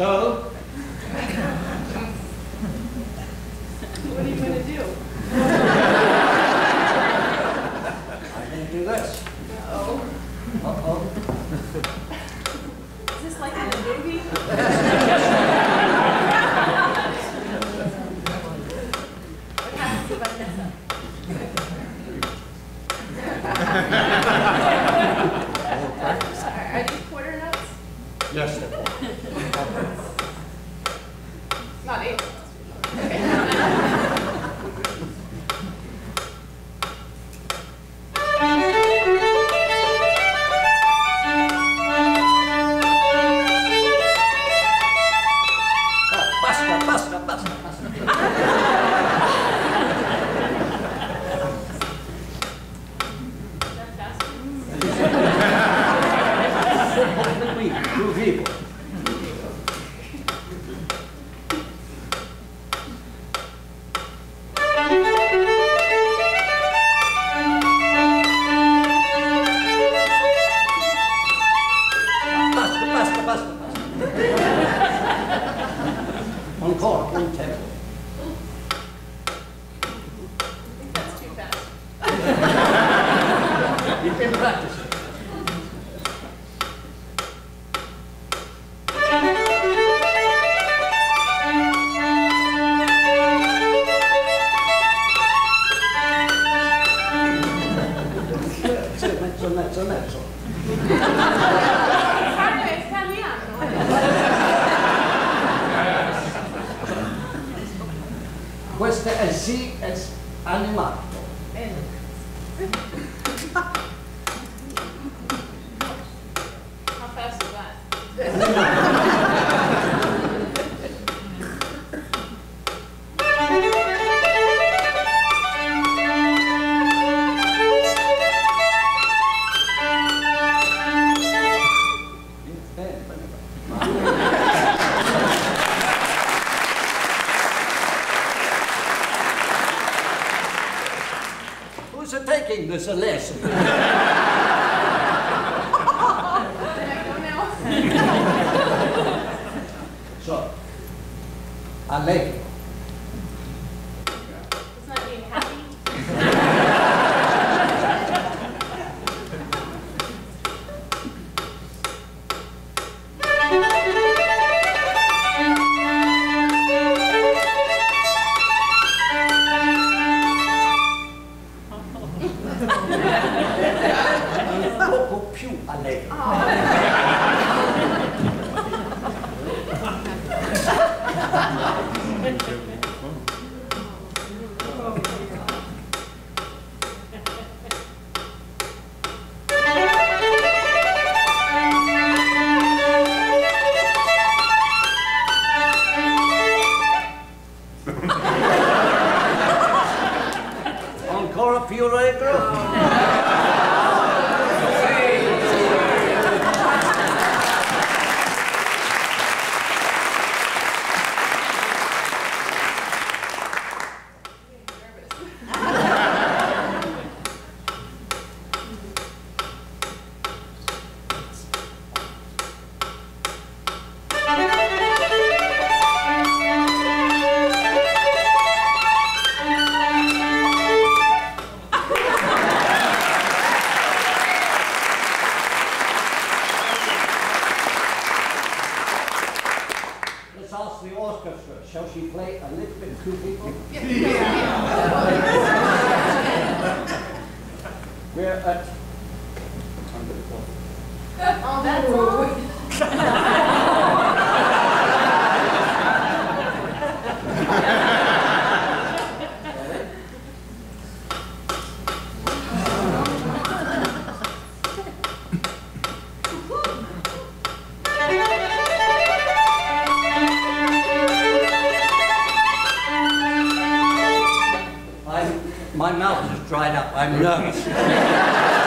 So? What are you going to do? I can do this. Uh-oh. Uh-oh. Is this like in a movie? What happens to Vanessa? Are these quarter notes? Yes, sir. Not eight. Questo è sì, è animato. How fast is that? There's a lesson. Can I go now? So, I like it. It's not being Shall she play a little bit two people? Yeah. We're at... Oh, that's my mouth is dried up. I'm nervous.